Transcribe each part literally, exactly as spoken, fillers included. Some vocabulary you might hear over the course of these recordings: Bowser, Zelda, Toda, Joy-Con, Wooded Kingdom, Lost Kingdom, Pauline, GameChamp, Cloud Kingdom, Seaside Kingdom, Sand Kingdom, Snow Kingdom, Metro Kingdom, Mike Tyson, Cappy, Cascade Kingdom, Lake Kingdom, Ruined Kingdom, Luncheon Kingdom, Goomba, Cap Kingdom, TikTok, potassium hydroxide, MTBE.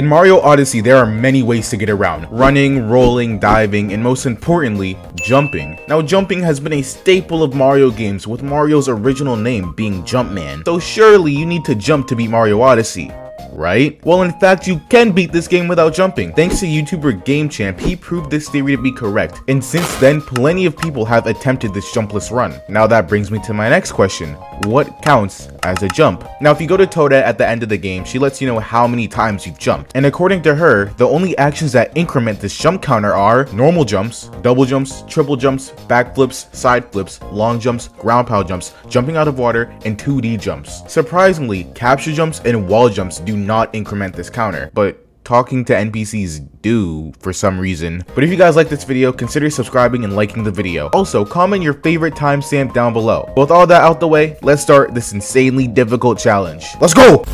In Mario Odyssey, there are many ways to get around: running, rolling, diving, and most importantly, jumping. Now, jumping has been a staple of Mario games, with Mario's original name being Jumpman, so surely you need to jump to beat Mario Odyssey, right? Well, in fact, you can beat this game without jumping. Thanks to YouTuber GameChamp, he proved this theory to be correct, and since then, plenty of people have attempted this jumpless run. Now that brings me to my next question: what counts as a jump? Now, if you go to Toda at the end of the game, she lets you know how many times you've jumped, and according to her, the only actions that increment this jump counter are normal jumps, double jumps, triple jumps, backflips, side flips, long jumps, ground pound jumps, jumping out of water, and two D jumps. Surprisingly, capture jumps and wall jumps do not increment this counter, but talking to N P Cs do for some reason. But if you guys like this video, consider subscribing and liking the video. Also, comment your favorite timestamp down below. With all that out the way, let's start this insanely difficult challenge. Let's go!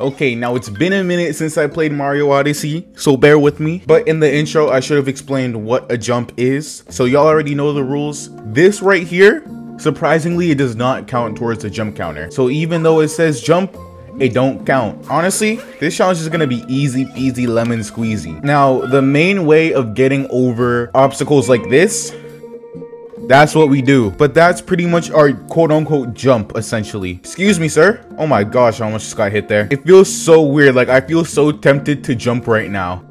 Okay, now it's been a minute since I played Mario Odyssey, so bear with me. But in the intro, I should have explained what a jump is, so y'all already know the rules. This right here, surprisingly, it does not count towards the jump counter. So even though it says jump, it don't count. Honestly, this challenge is gonna be easy peasy lemon squeezy. Now, the main way of getting over obstacles like this, that's what we do. But that's pretty much our quote-unquote jump, essentially. Excuse me, sir. Oh my gosh, I almost just got hit there. It feels so weird. Like, I feel so tempted to jump right now.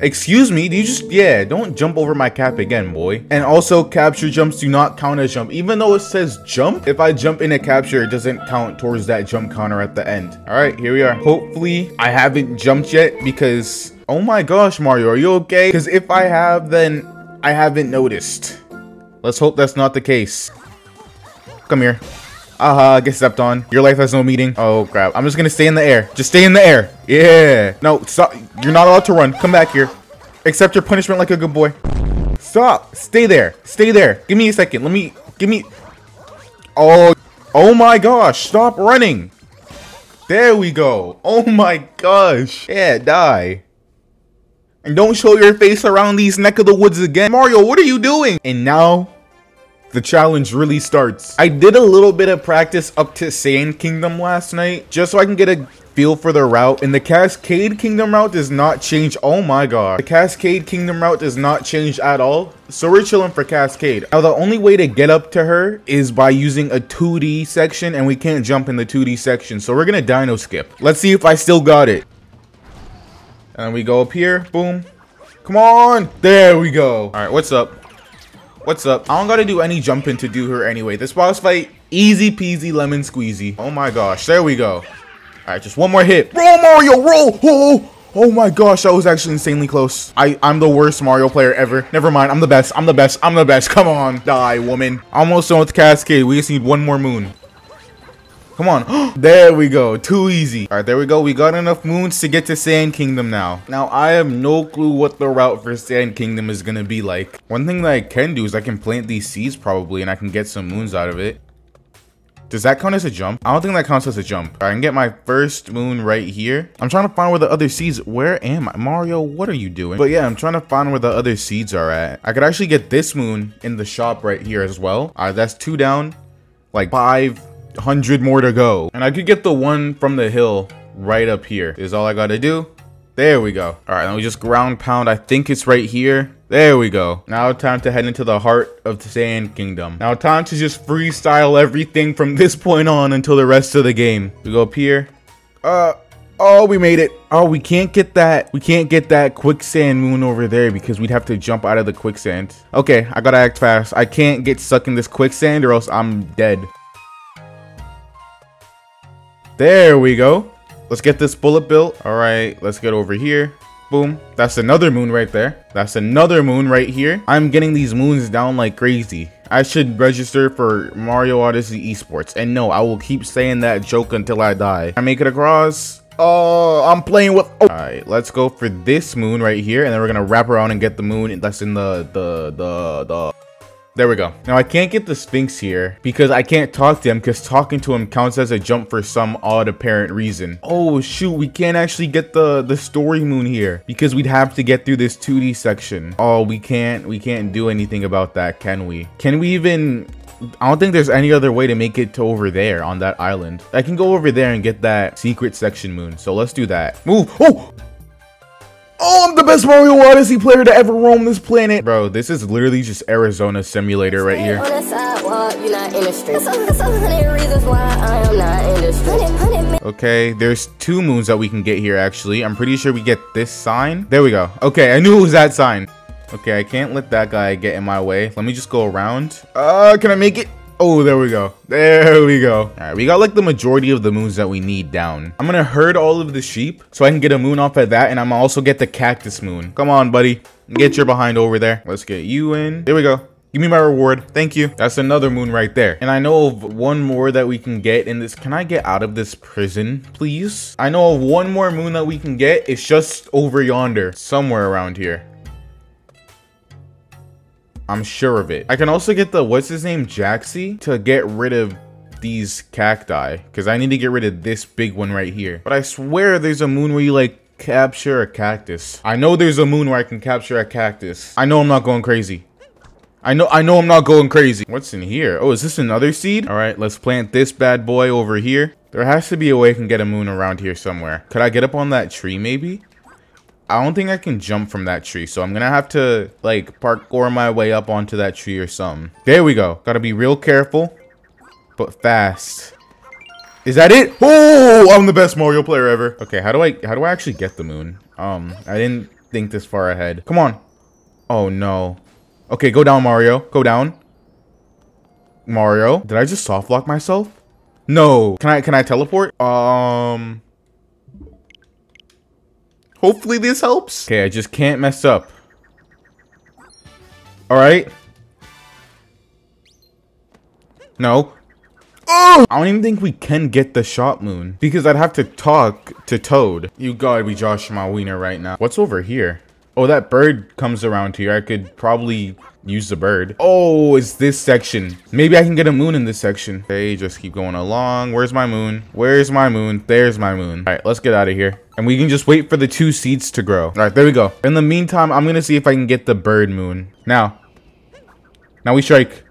Excuse me, do you just, yeah, don't jump over my cap again, boy. And also, capture jumps do not count as jump. Even though it says jump, if I jump in a capture, it doesn't count towards that jump counter at the end. All right, here we are. Hopefully, I haven't jumped yet because, oh my gosh, Mario, are you okay? Because if I have, then I haven't noticed. Let's hope that's not the case. Come here. Aha, uh-huh, get stepped on. Your life has no meaning. Oh, crap. I'm just gonna stay in the air. Just stay in the air. Yeah. No, stop. You're not allowed to run. Come back here. Accept your punishment like a good boy. Stop. Stay there. Stay there. Give me a second. Let me... Give me... Oh. Oh, my gosh. Stop running. There we go. Oh, my gosh. Yeah, die. And don't show your face around these neck of the woods again. Mario, what are you doing? And now... the challenge really starts. I did a little bit of practice up to Sand Kingdom last night, just so I can get a feel for the route. And the Cascade Kingdom route does not change. Oh my god. The Cascade Kingdom route does not change at all. So we're chilling for Cascade. Now the only way to get up to her is by using a two D section, and we can't jump in the two D section. So we're gonna dino skip. Let's see if I still got it. And we go up here. Boom. Come on. There we go. All right, what's up? What's up? I don't gotta do any jumping to do her anyway. This boss fight, easy peasy lemon squeezy. Oh my gosh, there we go. All right, just one more hit. Roll, Mario, roll! Oh, oh my gosh, that was actually insanely close. I, I'm the worst Mario player ever. Never mind, I'm the best, I'm the best, I'm the best. Come on, die, woman. Almost done with Cascade. We just need one more moon. Come on. There we go. Too easy. All right, there we go. We got enough moons to get to Sand Kingdom now. Now, I have no clue what the route for Sand Kingdom is going to be like. One thing that I can do is I can plant these seeds probably, and I can get some moons out of it. Does that count as a jump? I don't think that counts as a jump. All right, I can get my first moon right here. I'm trying to find where the other seeds... Where am I? Mario, what are you doing? But yeah, I'm trying to find where the other seeds are at. I could actually get this moon in the shop right here as well. All right, that's two down. Like five... one hundred more to go, and I could get the one from the hill right up here is all I gotta do. There we go. All right, now we just ground pound. I think it's right here. There we go. Now time to head into the heart of the Sand Kingdom. Now time to just freestyle everything from this point on until the rest of the game. We go up here. Uh oh, we made it. Oh, we can't get that we can't get that quicksand moon over there because we'd have to jump out of the quicksand. Okay, I gotta act fast. I can't get stuck in this quicksand or else I'm dead. There we go. Let's get this bullet bill. All right, let's get over here. Boom. That's another moon right there. That's another moon right here. I'm getting these moons down like crazy. I should register for Mario Odyssey esports. And no, I will keep saying that joke until I die. I make it across. Oh, I'm playing with. Oh. All right, let's go for this moon right here. And then we're going to wrap around and get the moon that's in the, the, the, the. There we go. Now, I can't get the Sphinx here because I can't talk to him because talking to him counts as a jump for some odd apparent reason. Oh, shoot. We can't actually get the, the story moon here because we'd have to get through this two D section. Oh, we can't. We can't do anything about that, can we? Can we even I don't think there's any other way to make it to over there on that island. I can go over there and get that secret section moon. So let's do that. Move. Oh! Oh, I'm the best Mario Odyssey player to ever roam this planet. Bro, this is literally just Arizona simulator right here. On the sidewalk, you're not in the street. That's a hundred reasons why I am not in the street. Okay, there's two moons that we can get here, actually. I'm pretty sure we get this sign. There we go. Okay, I knew it was that sign. Okay, I can't let that guy get in my way. Let me just go around. Uh, can I make it? Oh, there we go. There we go. All right, we got like the majority of the moons that we need down. I'm gonna herd all of the sheep so I can get a moon off of that, and I'm gonna also get the cactus moon. Come on, buddy. Get your behind over there. Let's get you in. There we go. Give me my reward. Thank you. That's another moon right there. And I know of one more that we can get in this. Can I get out of this prison, please? I know of one more moon that we can get. It's just over yonder, somewhere around here. I'm sure of it. I can also get the what's his name Jaxie to get rid of these cacti, because I need to get rid of this big one right here. But I swear there's a moon where you like capture a cactus. I know there's a moon where I can capture a cactus. I know I'm not going crazy. I know I know I'm not going crazy. What's in here? Oh, is this another seed? All right, let's plant this bad boy over here. There has to be a way I can get a moon around here somewhere. Could I get up on that tree maybe? I don't think I can jump from that tree, so I'm gonna have to like parkour my way up onto that tree or something. There we go. Gotta be real careful, but fast. Is that it? Oh, I'm the best Mario player ever. Okay, how do I how do I actually get the moon? Um, I didn't think this far ahead. Come on. Oh no. Okay, go down, Mario. Go down. Mario, did I just soft lock myself? No. Can I can I teleport? Um. Hopefully this helps. Okay, I just can't mess up. All right. No. Oh! I don't even think we can get the shot moon because I'd have to talk to Toad. You gotta be Josh my wiener right now. What's over here? Oh, that bird comes around here. I could probably use the bird. Oh, it's this section. Maybe I can get a moon in this section. Okay, just keep going along. Where's my moon? Where's my moon? There's my moon. All right, let's get out of here. And we can just wait for the two seeds to grow. All right, there we go. In the meantime, I'm going to see if I can get the bird moon. Now. Now we strike.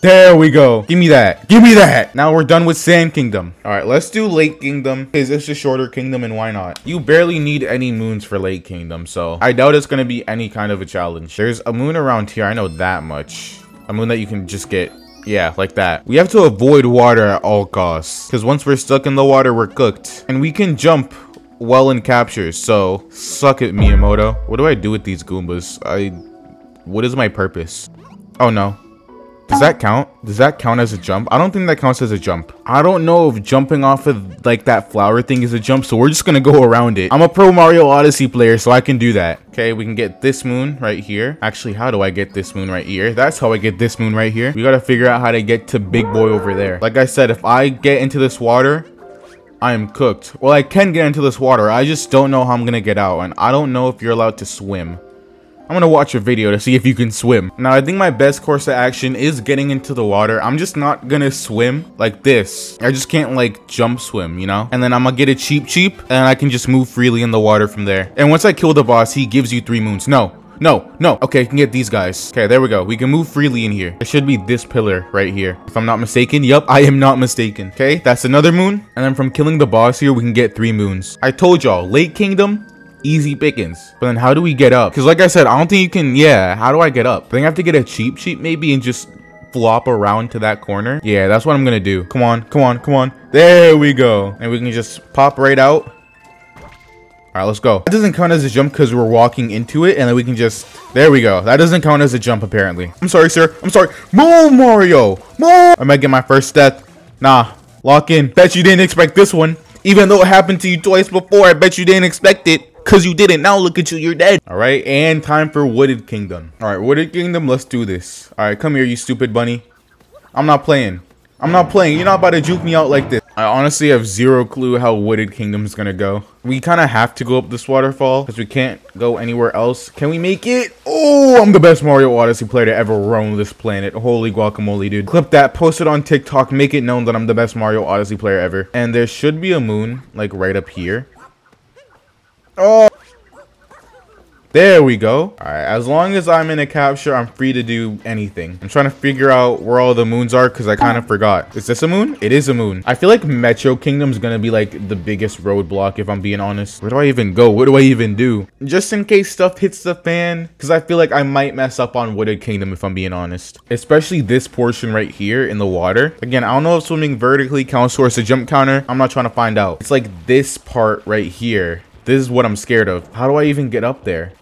There we go. Give me that. Give me that. Now we're done with Sand Kingdom. All right, let's do Lake Kingdom because it's a shorter kingdom and why not? You barely need any moons for Lake Kingdom, so I doubt it's going to be any kind of a challenge. There's a moon around here. I know that much. A moon that you can just get. Yeah, like that. We have to avoid water at all costs because once we're stuck in the water, we're cooked. And we can jump well in captures, so suck it, Miyamoto. What do I do with these Goombas? I... What is my purpose? Oh, no. Does that count? Does that count as a jump? I don't think that counts as a jump. I don't know if jumping off of like that flower thing is a jump, so we're just gonna go around it. I'm a pro Mario Odyssey player, so I can do that. Okay, we can get this moon right here. Actually, how do I get this moon right here? That's how I get this moon right here. We gotta figure out how to get to Big Boy over there. Like I said, if I get into this water, I am cooked. Well, I can get into this water. I just don't know how I'm gonna get out, and I don't know if you're allowed to swim. I'm gonna watch a video to see if you can swim. Now, I think my best course of action is getting into the water. I'm just not gonna swim like this. I just can't like jump swim, you know? And then I'm gonna get a cheap cheap and I can just move freely in the water from there. And once I kill the boss, he gives you three moons. No, no, no. Okay, I can get these guys. Okay, there we go. We can move freely in here. There should be this pillar right here. If I'm not mistaken, yep, I am not mistaken. Okay, that's another moon. And then from killing the boss here, we can get three moons. I told y'all, Lake Kingdom, easy pickings. But then how do we get up? Because like I said, I don't think you can. Yeah, how do I get up? I think I have to get a cheap cheap maybe and just flop around to that corner. Yeah, that's what I'm gonna do. Come on, come on, come on. There we go. And we can just pop right out. All right, let's go. That doesn't count as a jump because we're walking into it, and then we can just... There we go. That doesn't count as a jump apparently. I'm sorry, sir. I'm sorry. Move, Mario. Move. I might get my first death. Nah, lock in. Bet you didn't expect this one. Even though it happened to you twice before, I bet you didn't expect it. Cause you didn't. Now look at you, you're dead. All right, and time for Wooded Kingdom. All right, Wooded Kingdom, let's do this. All right, come here, you stupid bunny. I'm not playing. I'm not playing. You're not about to juke me out like this. I honestly have zero clue how Wooded Kingdom is gonna go. We kind of have to go up this waterfall because we can't go anywhere else. Can we make it? Oh, I'm the best Mario Odyssey player to ever roam this planet. Holy guacamole, dude. Clip that, post it on TikTok, make it known that I'm the best Mario Odyssey player ever. And there should be a moon like right up here. Oh, There we go. All right, as long as I'm in a capture, I'm free to do anything. I'm trying to figure out where all the moons are because I kind of forgot. Is this a moon? It is a moon. I feel like Metro Kingdom is going to be like the biggest roadblock if I'm being honest. Where do I even go? What do I even do? Just in case stuff hits the fan, because I feel like I might mess up on Wooded Kingdom if I'm being honest. Especially this portion right here in the water. Again, I don't know if swimming vertically counts towards the jump counter. I'm not trying to find out. It's like this part right here. This is what I'm scared of. How do I even get up there?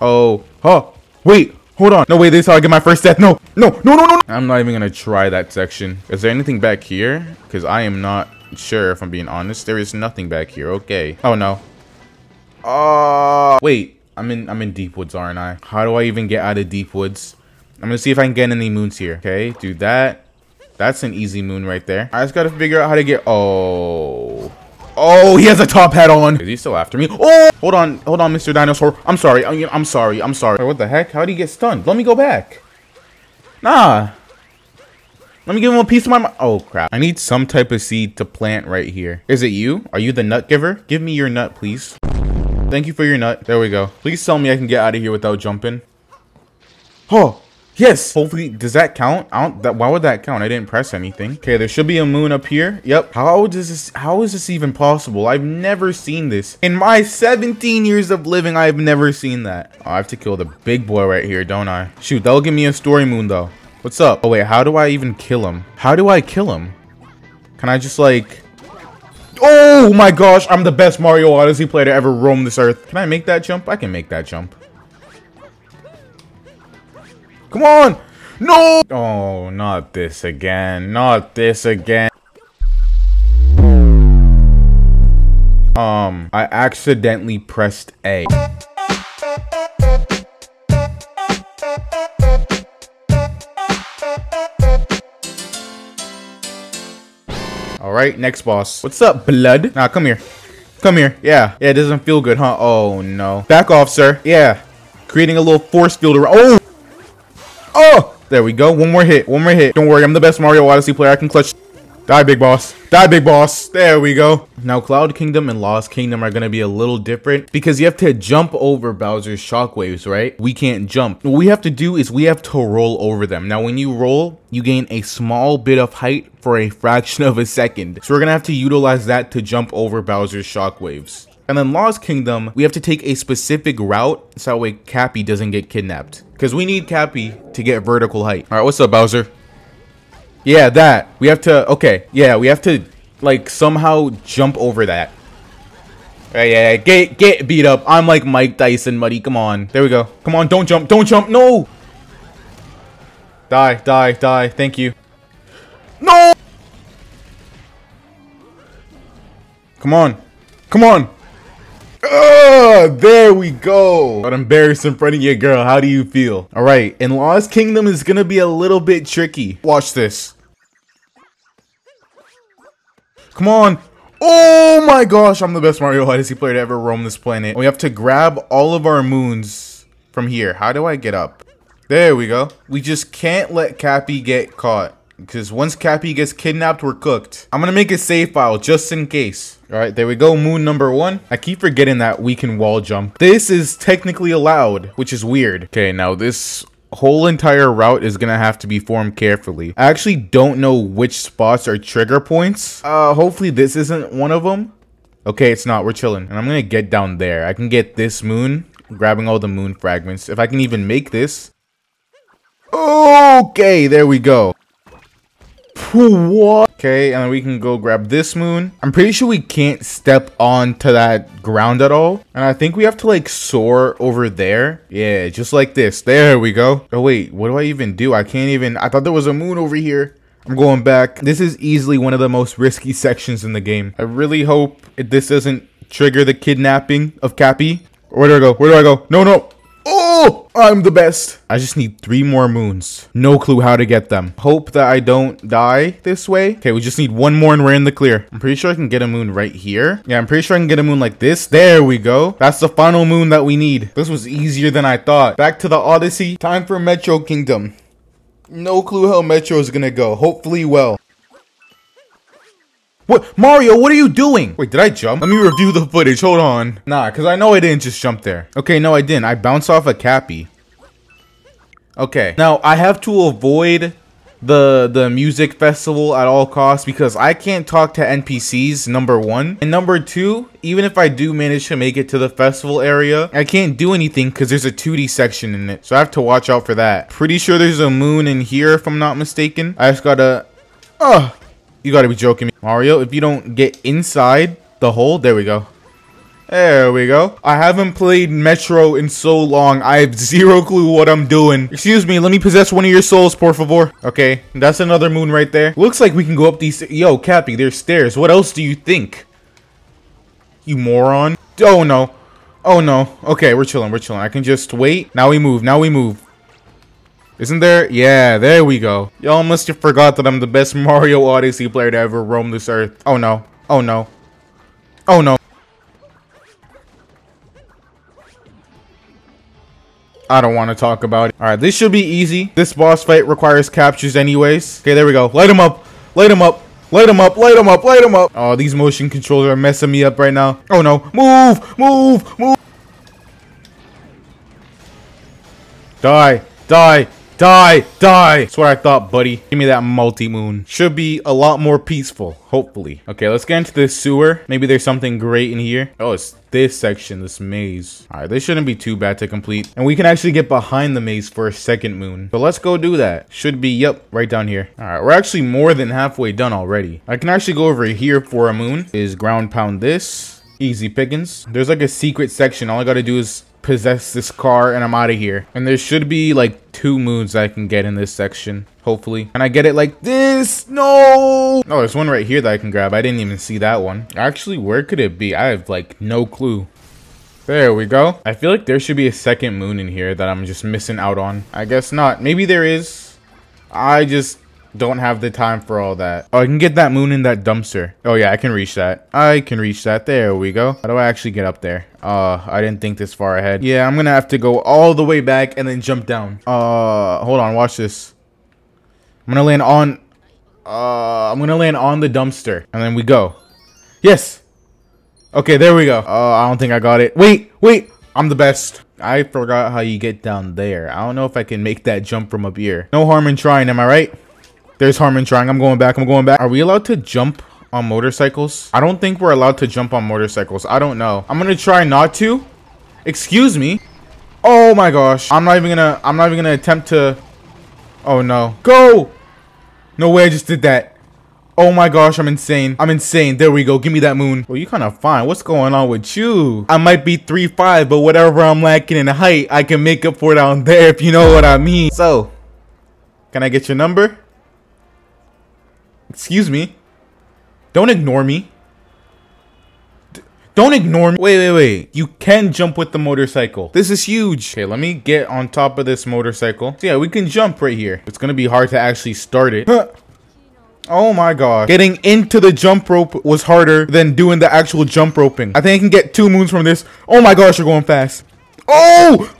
Oh, oh, wait, hold on. No, wait, this is how I get my first death. No, no, no, no, no. I'm not even going to try that section. Is there anything back here? Because I am not sure if I'm being honest. There is nothing back here. Okay. Oh, no. Oh, wait, I'm in, I'm in deep woods, aren't I? How do I even get out of deep woods? I'm going to see if I can get any moons here. Okay, do that. That's an easy moon right there. I just got to figure out how to get... Oh... Oh, he has a top hat on. Is he still after me? Oh, hold on. Hold on, Mister Dinosaur. I'm sorry. I'm, I'm sorry. I'm sorry. What the heck? How did he get stunned? Let me go back. Nah. Let me give him a piece of my mind. Oh, crap. I need some type of seed to plant right here. Is it you? Are you the nut giver? Give me your nut, please. Thank you for your nut. There we go. Please tell me I can get out of here without jumping. Oh. Yes. Hopefully, does that count? I don't, that, why would that count? I didn't press anything. Okay, there should be a moon up here. Yep. How does this? How is this even possible? I've never seen this in my seventeen years of living. I've never seen that. Oh, I have to kill the big boy right here, don't I? Shoot, that'll give me a story moon though. What's up? Oh wait, how do I even kill him? How do I kill him? Can I just like? Oh my gosh! I'm the best Mario Odyssey player to ever roam this earth. Can I make that jump? I can make that jump. Come on! No! Oh, not this again. Not this again. Um, I accidentally pressed A. Alright, next boss. What's up, blood? Nah, come here. Come here. Yeah. Yeah, it doesn't feel good, huh? Oh, no. Back off, sir. Yeah. Creating a little force field around. Oh! Oh, there we go. One more hit. One more hit. Don't worry. I'm the best Mario Odyssey player. I can clutch. Die, big boss. Die, big boss. There we go. Now, Cloud Kingdom and Lost Kingdom are going to be a little different because you have to jump over Bowser's shockwaves, right? We can't jump. What we have to do is we have to roll over them. Now, when you roll, you gain a small bit of height for a fraction of a second. So we're going to have to utilize that to jump over Bowser's shockwaves. And then Lost Kingdom, we have to take a specific route so that way Cappy doesn't get kidnapped. Because we need Cappy to get vertical height. Alright, what's up, Bowser? Yeah, that. We have to, okay. Yeah, we have to, like, somehow jump over that. Alright, yeah, yeah, get, get beat up. I'm like Mike Tyson, buddy. Come on. There we go. Come on, don't jump. Don't jump. No! Die, die, die. Thank you. No! Come on. Come on. Oh, there we go. Got embarrassed in front of your girl. How do you feel? All right, and Lost Kingdom is gonna be a little bit tricky. Watch this. Come on. Oh my gosh, I'm the best Mario Odyssey player to ever roam this planet. We have to grab all of our moons from here. How do I get up? There we go. We just can't let Cappy get caught. Because once Cappy gets kidnapped, we're cooked. I'm going to make a save file just in case. All right, there we go. Moon number one. I keep forgetting that we can wall jump. This is technically allowed, which is weird. Okay, now this whole entire route is going to have to be formed carefully. I actually don't know which spots are trigger points. Uh, hopefully this isn't one of them. Okay, it's not. We're chilling. And I'm going to get down there. I can get this moon. I'm grabbing all the moon fragments. If I can even make this. Okay, there we go. What? Okay, and then we can go grab this moon. I'm pretty sure we can't step onto that ground at all. And I think we have to like soar over there. Yeah, just like this. There we go. Oh, wait, what do I even do? I can't even, I thought there was a moon over here. I'm going back. This is easily one of the most risky sections in the game. I really hope this doesn't trigger the kidnapping of Cappy. Where do I go? Where do I go? No, no. Oh, I'm the best. I just need three more moons. No clue how to get them. Hope that I don't die this way. Okay, we just need one more and we're in the clear. I'm pretty sure I can get a moon right here. Yeah, I'm pretty sure I can get a moon like this. There we go. That's the final moon that we need. This was easier than I thought. Back to the Odyssey. Time for Metro Kingdom. No clue how Metro is gonna go. Hopefully well. What? Mario, what are you doing? Wait, did I jump? Let me review the footage. Hold on. Nah, because I know I didn't just jump there. Okay, no, I didn't. I bounced off a Cappy. Okay. Now, I have to avoid the the music festival at all costs because I can't talk to N P Cs, number one. And number two, even if I do manage to make it to the festival area, I can't do anything because there's a two D section in it. So I have to watch out for that. Pretty sure there's a moon in here, if I'm not mistaken. I just gotta... Oh, you gotta be joking me. Mario, if you don't get inside the hole... There we go. There we go. I haven't played Metro in so long. I have zero clue what I'm doing. Excuse me, let me possess one of your souls, por favor. Okay, that's another moon right there. Looks like we can go up these... Yo, Cappy, there's stairs. What else do you think? You moron. Oh, no. Oh, no. Okay, we're chilling. We're chilling. I can just wait. Now we move. Now we move. Isn't there? Yeah, there we go. Y'all must have forgot that I'm the best Mario Odyssey player to ever roam this earth. Oh, no. Oh, no. Oh, no. I don't want to talk about it. All right, this should be easy. This boss fight requires captures anyways. Okay, there we go. Light him up. Light him up. Light him up. Light him up. Light him up. Oh, these motion controls are messing me up right now. Oh, no. Move. Move. Move. Die. Die. Die. Die. That's what I thought, buddy. Give me that multi-moon. Should be a lot more peaceful, hopefully. Okay, let's get into this sewer. Maybe there's something great in here. Oh, it's this section, this maze. All right, this shouldn't be too bad to complete. And we can actually get behind the maze for a second moon. So let's go do that. Should be, yep, right down here. All right, we're actually more than halfway done already. I can actually go over here for a moon. Is ground pound this. Easy pickings. There's like a secret section. All I gotta do is possess this car and I'm out of here. And there should be like two moons I can get in this section, hopefully. And I get it like this. No. Oh, there's one right here that I can grab. I didn't even see that one. Actually, where could it be? I have like no clue. There we go. I feel like there should be a second moon in here that I'm just missing out on. I guess not. Maybe there is. I just don't have the time for all that. Oh, I can get that moon in that dumpster. Oh yeah, I can reach that. I can reach that. There we go. How do I actually get up there? Uh, I didn't think this far ahead. Yeah, I'm gonna have to go all the way back and then jump down. Uh, hold on, watch this. I'm gonna land on... Uh, I'm gonna land on the dumpster. And then we go. Yes! Okay, there we go. Uh, I don't think I got it. Wait, wait! I'm the best. I forgot how you get down there. I don't know if I can make that jump from up here. No harm in trying, am I right? There's harm in trying. I'm going back. I'm going back. Are we allowed to jump on motorcycles? I don't think we're allowed to jump on motorcycles. I don't know. I'm gonna try not to. Excuse me. Oh my gosh. I'm not even gonna. I'm not even gonna attempt to. Oh no. Go. No way. I just did that. Oh my gosh. I'm insane. I'm insane. There we go. Give me that moon. Well, you kind of fine. What's going on with you? I might be three five, but whatever I'm lacking in height, I can make up for down there. If you know what I mean. So, can I get your number? Excuse me. Don't ignore me. D- don't ignore me. Wait, wait, wait. You can jump with the motorcycle. This is huge. Okay, let me get on top of this motorcycle. So yeah, we can jump right here. It's gonna be hard to actually start it. Huh. Oh my god. Getting into the jump rope was harder than doing the actual jump roping. I think I can get two moons from this. Oh my gosh, you're going fast. Oh!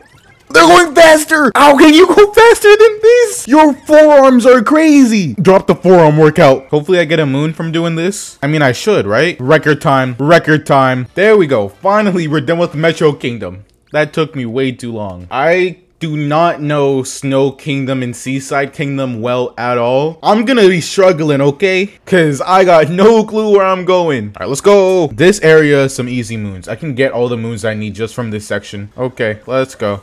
They're going faster! How can you go faster than this? Your forearms are crazy! Drop the forearm workout. Hopefully I get a moon from doing this. I mean, I should, right? Record time. Record time. There we go. Finally, we're done with Metro Kingdom. That took me way too long. I do not know Snow Kingdom and Seaside Kingdom well at all. I'm gonna be struggling, okay? Because I got no clue where I'm going. All right, let's go. This area, some easy moons. I can get all the moons I need just from this section. Okay, let's go.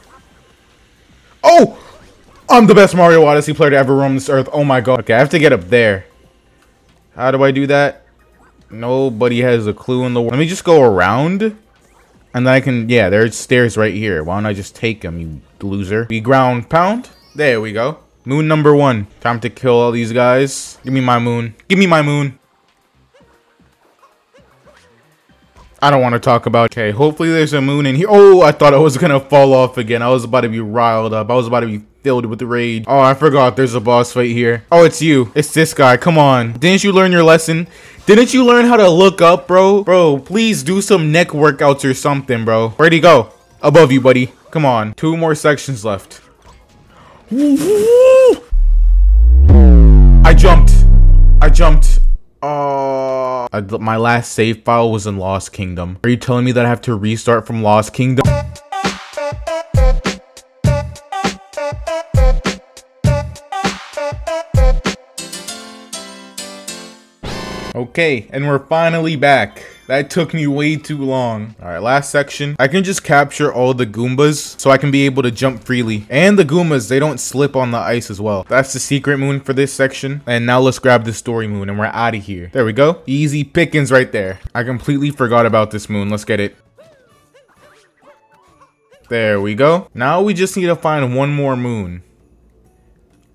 Oh! I'm the best Mario Odyssey player to ever roam this earth. Oh my god. Okay, I have to get up there. How do I do that? Nobody has a clue in the world. Let me just go around. And then I can... Yeah, there's stairs right here. Why don't I just take them, you loser? We ground pound. There we go. Moon number one. Time to kill all these guys. Give me my moon. Give me my moon. I don't want to talk about it. Okay, hopefully there's a moon in here. Oh, I thought I was going to fall off again. I was about to be riled up. I was about to be filled with rage. Oh, I forgot there's a boss fight here. Oh, it's you. It's this guy. Come on. Didn't you learn your lesson? Didn't you learn how to look up, bro? Bro, please do some neck workouts or something, bro. Where'd he go? Above you, buddy. Come on. Two more sections left. I jumped. I jumped. Oh. Uh... I, my last save file was in Lost Kingdom. Are you telling me that I have to restart from Lost Kingdom? Okay, and we're finally back. That took me way too long. All right, last section. I can just capture all the Goombas so I can be able to jump freely. And the Goombas, they don't slip on the ice as well. That's the secret moon for this section. And now let's grab the story moon and we're out of here. There we go. Easy pickings right there. I completely forgot about this moon. Let's get it. There we go. Now we just need to find one more moon.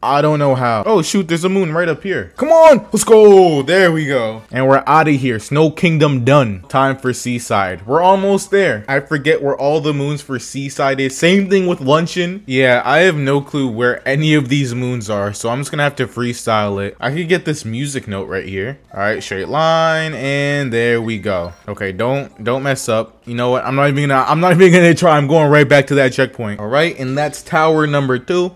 I don't know how. Oh shoot, there's a moon right up here. Come on, let's go. There we go. And we're out of here. Snow Kingdom done. Time for Seaside. We're almost there. I forget where all the moons for Seaside is. Same thing with Luncheon. Yeah, I have no clue where any of these moons are, so I'm just gonna have to freestyle it. I could get this music note right here. All right, straight line, and there we go. Okay, don't don't mess up. You know what? I'm not even gonna, I'm not even gonna try. I'm going right back to that checkpoint. All right, and that's tower number two.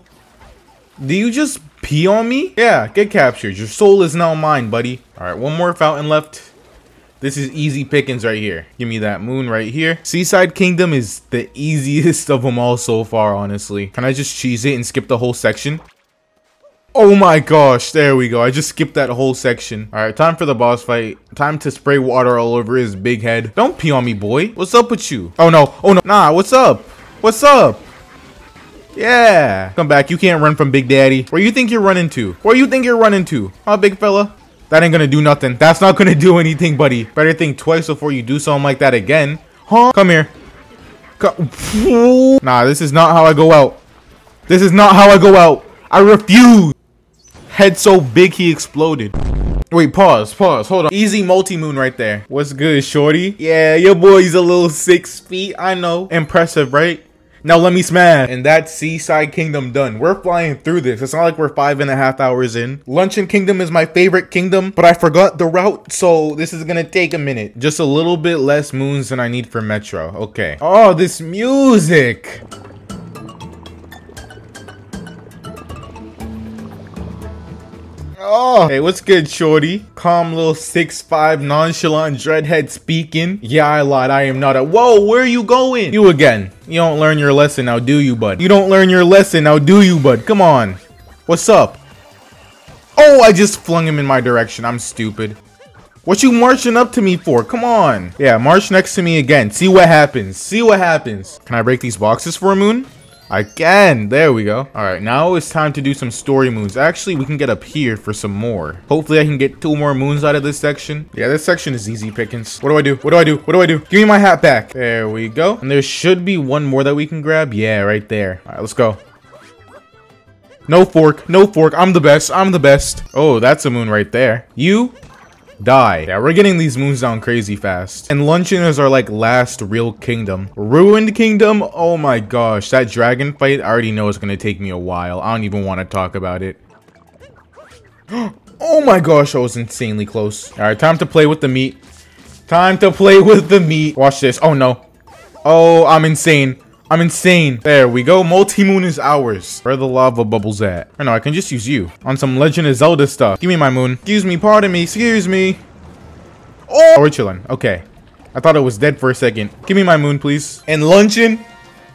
Do you just pee on me? Yeah, get captured. Your soul is now mine, buddy. All right, one more fountain left. This is easy pickings right here. Give me that moon right here. Seaside Kingdom is the easiest of them all so far, honestly. Can I just cheese it and skip the whole section? Oh my gosh, there we go. I just skipped that whole section. All right, time for the boss fight. Time to spray water all over his big head. Don't pee on me, boy. What's up with you? Oh no, oh no. Nah, what's up? What's up? Yeah, come back. You can't run from Big Daddy. Where you think you're running to? Where you think you're running to? Huh, big fella? That ain't gonna do nothing. That's not gonna do anything, buddy. Better think twice before you do something like that again. Huh? Come here. Come. Nah, this is not how I go out. This is not how I go out. I refuse. Head so big he exploded. Wait, pause, pause, hold on. Easy multi-moon right there. What's good, shorty? Yeah, your boy's a little six feet. I know. Impressive, right? Now let me smash. And that's Seaside Kingdom done. We're flying through this. It's not like we're five and a half hours in. Luncheon Kingdom is my favorite kingdom, but I forgot the route, so this is gonna take a minute. Just a little bit less moons than I need for Metro. Okay. Oh, this music. Oh, hey, what's good, shorty? Calm little six five nonchalant dreadhead speaking. Yeah, I lied. I am not a- Whoa, where are you going? You again. You don't learn your lesson now, do you, bud? You don't learn your lesson now, do you, bud? Come on. What's up? Oh, I just flung him in my direction. I'm stupid. What you marching up to me for? Come on. Yeah, march next to me again. See what happens. See what happens. Can I break these boxes for a moon? I can. There we go. All right, now it's time to do some story moons. Actually, we can get up here for some more. Hopefully, I can get two more moons out of this section. Yeah, this section is easy pickings. What do I do? What do I do? What do I do? Give me my hat back. There we go. And there should be one more that we can grab. Yeah, right there. All right, let's go. No fork. No fork. I'm the best. I'm the best. Oh, that's a moon right there. You die. Yeah, we're getting these moons down crazy fast. And Luncheon is our like last real kingdom. Ruined Kingdom. Oh my gosh, that dragon fight, I already know it's gonna take me a while. I don't even want to talk about it. Oh my gosh, I was insanely close. All right, time to play with the meat. Time to play with the meat. Watch this. Oh no. Oh, I'm insane. I'm insane. There we go. Multi-moon is ours. Where are the lava bubbles at? I know, I can just use you on some Legend of Zelda stuff. Give me my moon. Excuse me. Pardon me. Excuse me. Oh, we're chilling. Okay. I thought it was dead for a second. Give me my moon, please. And Luncheon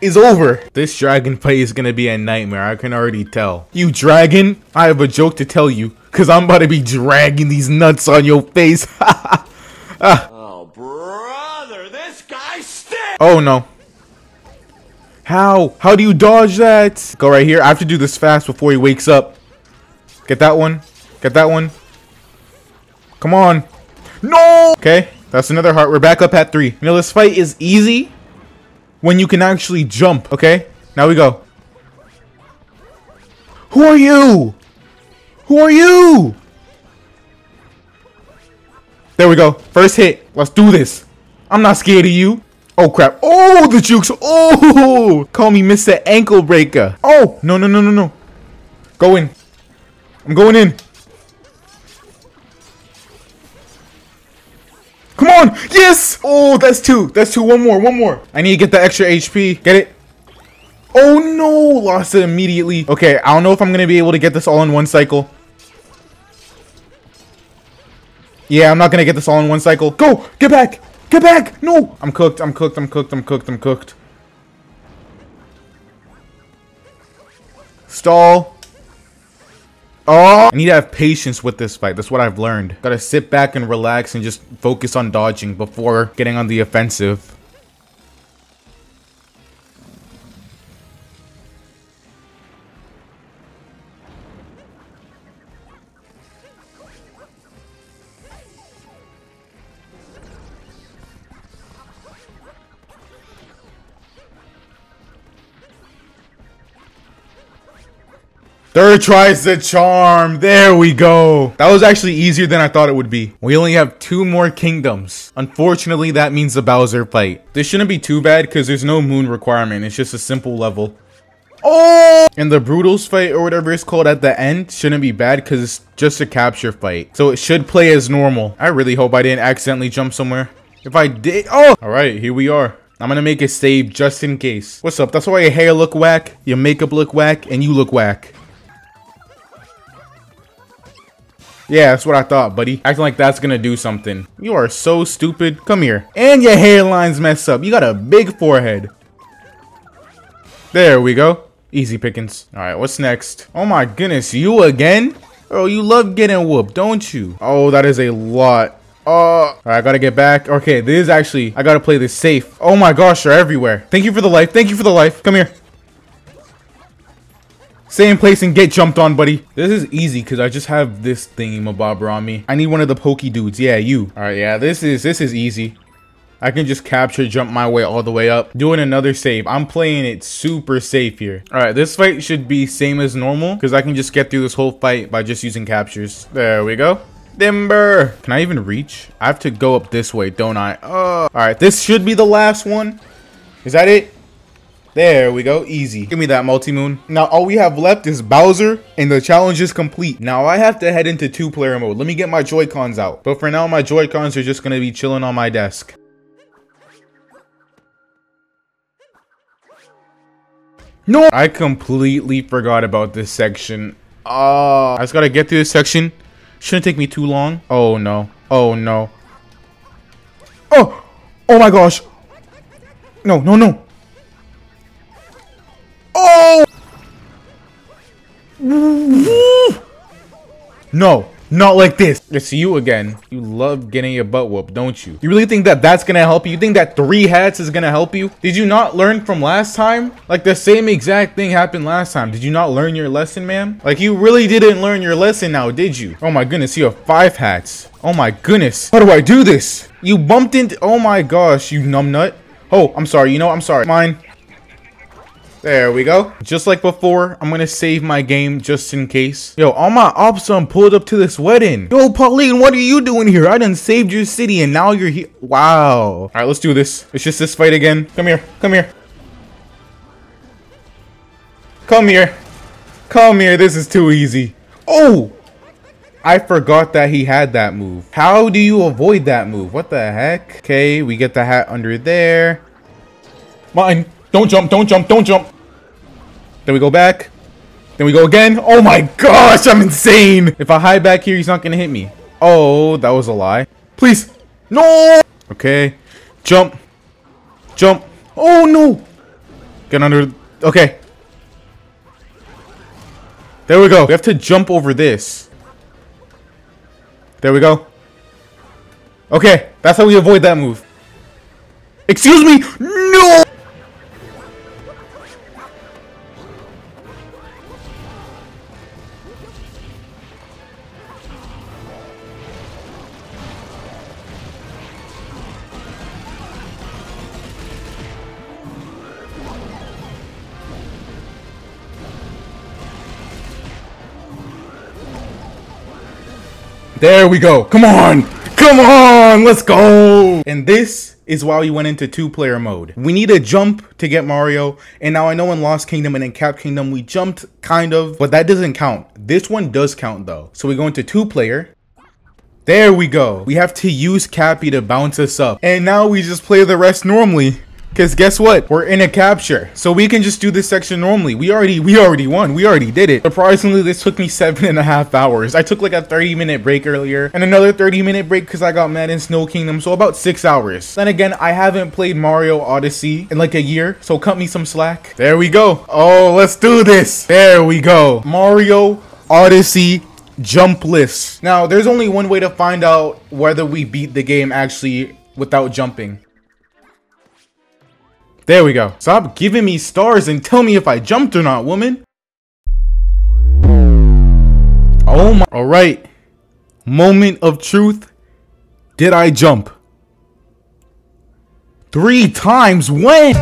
is over. This dragon fight is going to be a nightmare. I can already tell. You dragon, I have a joke to tell you because I'm about to be dragging these nuts on your face. Ah. Oh, brother. This guy stinks. Oh, no. How? How do you dodge that? Go right here. I have to do this fast before he wakes up. Get that one. Get that one. Come on. No! Okay, that's another heart. We're back up at three. You know, this fight is easy when you can actually jump. Okay, now we go. Who are you? Who are you? There we go. First hit. Let's do this. I'm not scared of you. Oh crap. Oh, the jukes. Oh, call me Mister Ankle Breaker. Oh, no, no, no, no, no. Go in. I'm going in. Come on. Yes. Oh, that's two. That's two. One more. One more. I need to get the extra H P. Get it. Oh, no. Lost it immediately. Okay. I don't know if I'm going to be able to get this all in one cycle. Yeah, I'm not gonna get this all in one cycle. Go! Get back! Get back! No! I'm cooked, I'm cooked, I'm cooked, I'm cooked, I'm cooked. Stall. Oh! I need to have patience with this fight. That's what I've learned. Gotta sit back and relax and just focus on dodging before getting on the offensive. Third tries the charm. There we go. That was actually easier than I thought it would be. We only have two more kingdoms. Unfortunately, that means the Bowser fight. This shouldn't be too bad because there's no moon requirement. It's just a simple level. Oh! And the Brutals fight or whatever it's called at the end shouldn't be bad because it's just a capture fight. So it should play as normal. I really hope I didn't accidentally jump somewhere. If I did... Oh! All right, here we are. I'm gonna make a save just in case. What's up? That's why your hair look whack, your makeup look whack, and you look whack. Yeah, that's what I thought, buddy. Acting like that's gonna do something. You are so stupid. Come here. And your hairline's messed up. You got a big forehead. There we go. Easy pickings. All right, what's next? Oh my goodness, you again? Bro, you love getting whooped, don't you? Oh, that is a lot. Uh, all right, I gotta get back. Okay, this is actually, I gotta play this safe. Oh my gosh, they're everywhere. Thank you for the life. Thank you for the life. Come here. Stay in place and get jumped on, buddy. This is easy because I just have this thingamabobber on me. I need one of the pokey dudes. Yeah, you. All right, yeah, this is this is easy. I can just capture, jump my way all the way up. Doing another save. I'm playing it super safe here. All right, this fight should be same as normal because I can just get through this whole fight by just using captures. There we go. Timber. Can I even reach? I have to go up this way, don't I? Uh, all right, this should be the last one. Is that it? There we go. Easy. Give me that multi-moon. Now, all we have left is Bowser, and the challenge is complete. Now, I have to head into two-player mode. Let me get my Joy-Cons out. But for now, my Joy-Cons are just going to be chilling on my desk. No! I completely forgot about this section. Ah, uh, I just got to get through this section. Shouldn't take me too long. Oh, no. Oh, no. Oh! Oh, my gosh. No, no, no. No, not like this. It's you again. You love getting your butt whooped, don't you? You really think that that's gonna help you? You think that three hats is gonna help you? Did you not learn from last time? Like the same exact thing happened last time. Did you not learn your lesson, ma'am? Like you really didn't learn your lesson now, did you? Oh my goodness, you have five hats. Oh my goodness. How do I do this? You bumped into, oh my gosh, you numbnut. Oh, I'm sorry, you know, I'm sorry. Mine. There we go. Just like before, I'm gonna save my game just in case. Yo, all my ops done pulled up to this wedding. Yo, Pauline, what are you doing here? I done saved your city and now you're here. Wow. All right, let's do this. It's just this fight again. Come here. Come here. Come here. Come here. This is too easy. Oh! I forgot that he had that move. How do you avoid that move? What the heck? Okay, we get the hat under there. Mine. Don't jump, don't jump, don't jump. Then we go back. Then we go again. Oh my gosh, I'm insane. If I hide back here, he's not going to hit me. Oh, that was a lie. Please. No. Okay. Jump. Jump. Oh, no. Get under. Okay. There we go. We have to jump over this. There we go. Okay. That's how we avoid that move. Excuse me. No. There we go. Come on. Come on. Let's go. And this is why we went into two-player mode. We need a jump to get Mario. And now I know in Lost Kingdom and in Cap Kingdom, we jumped kind of, but that doesn't count. This one does count though. So we go into two-player. There we go. We have to use Cappy to bounce us up. And now we just play the rest normally. Because guess what? We're in a capture. So we can just do this section normally. We already we already won. We already did it. Surprisingly, this took me seven and a half hours. I took like a thirty minute break earlier and another thirty minute break because I got mad in Snow Kingdom. So about six hours. Then again, I haven't played Mario Odyssey in like a year. So cut me some slack. There we go. Oh, let's do this. There we go. Mario Odyssey jump list. Now, there's only one way to find out whether we beat the game actually without jumping. There we go. Stop giving me stars and tell me if I jumped or not, woman. Oh my. All right. Moment of truth. Did I jump? Three times when?